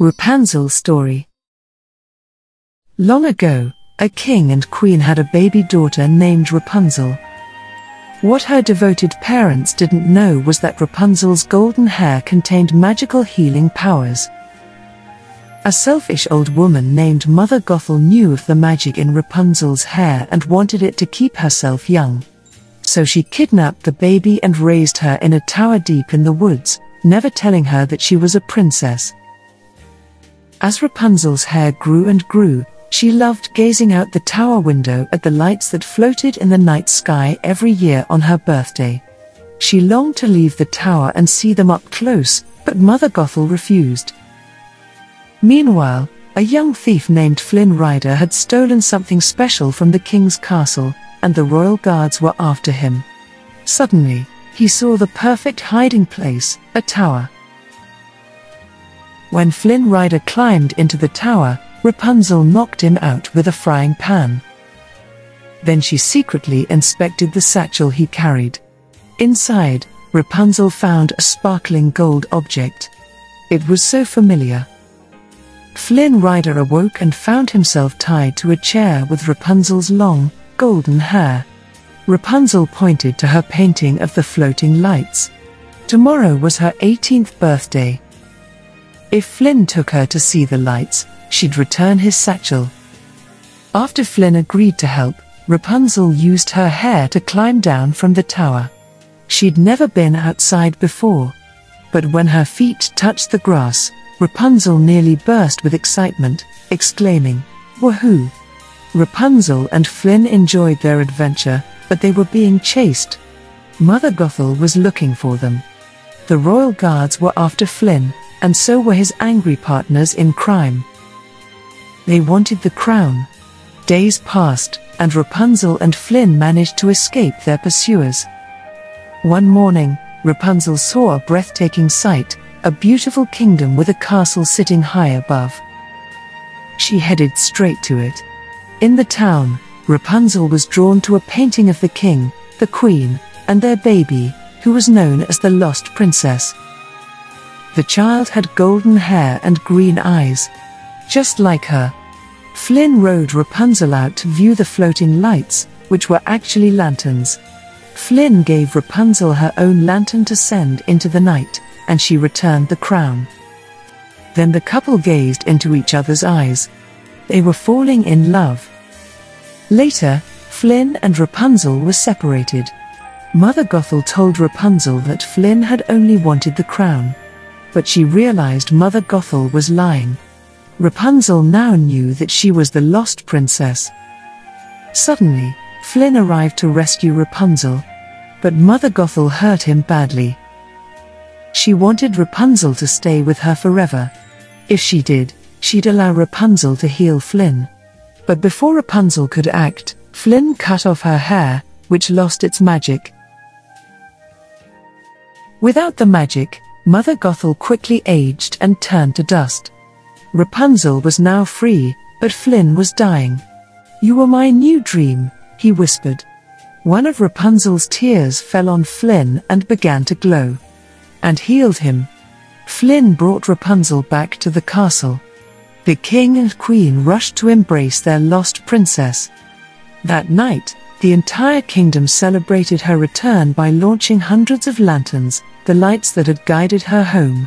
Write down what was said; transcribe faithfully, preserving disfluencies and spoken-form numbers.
Rapunzel's story. Long ago, a king and queen had a baby daughter named Rapunzel. What her devoted parents didn't know was that Rapunzel's golden hair contained magical healing powers. A selfish old woman named Mother Gothel knew of the magic in Rapunzel's hair and wanted it to keep herself young. So she kidnapped the baby and raised her in a tower deep in the woods, never telling her that she was a princess. As Rapunzel's hair grew and grew, she loved gazing out the tower window at the lights that floated in the night sky every year on her birthday. She longed to leave the tower and see them up close, but Mother Gothel refused. Meanwhile, a young thief named Flynn Rider had stolen something special from the king's castle, and the royal guards were after him. Suddenly, he saw the perfect hiding place, a tower. When Flynn Rider climbed into the tower, Rapunzel knocked him out with a frying pan. Then she secretly inspected the satchel he carried. Inside, Rapunzel found a sparkling gold object. It was so familiar. Flynn Rider awoke and found himself tied to a chair with Rapunzel's long, golden hair. Rapunzel pointed to her painting of the floating lights. Tomorrow was her eighteenth birthday. If Flynn took her to see the lights, she'd return his satchel. After Flynn agreed to help, Rapunzel used her hair to climb down from the tower. She'd never been outside before. But when her feet touched the grass, Rapunzel nearly burst with excitement, exclaiming, "Wahoo!" Rapunzel and Flynn enjoyed their adventure, but they were being chased. Mother Gothel was looking for them. The royal guards were after Flynn, and so were his angry partners in crime. They wanted the crown. Days passed, and Rapunzel and Flynn managed to escape their pursuers. One morning, Rapunzel saw a breathtaking sight, a beautiful kingdom with a castle sitting high above. She headed straight to it. In the town, Rapunzel was drawn to a painting of the king, the queen, and their baby, who was known as the Lost Princess. The child had golden hair and green eyes, just like her. Flynn rowed Rapunzel out to view the floating lights, which were actually lanterns. Flynn gave Rapunzel her own lantern to send into the night, and she returned the crown. Then the couple gazed into each other's eyes. They were falling in love. Later, Flynn and Rapunzel were separated. Mother Gothel told Rapunzel that Flynn had only wanted the crown. But she realized Mother Gothel was lying. Rapunzel now knew that she was the Lost Princess. Suddenly, Flynn arrived to rescue Rapunzel. But Mother Gothel hurt him badly. She wanted Rapunzel to stay with her forever. If she did, she'd allow Rapunzel to heal Flynn. But before Rapunzel could act, Flynn cut off her hair, which lost its magic. Without the magic, Mother Gothel quickly aged and turned to dust. Rapunzel was now free, but Flynn was dying. "You were my new dream," he whispered. One of Rapunzel's tears fell on Flynn and began to glow. And healed him. Flynn brought Rapunzel back to the castle. The king and queen rushed to embrace their lost princess. That night, the entire kingdom celebrated her return by launching hundreds of lanterns, the lights that had guided her home.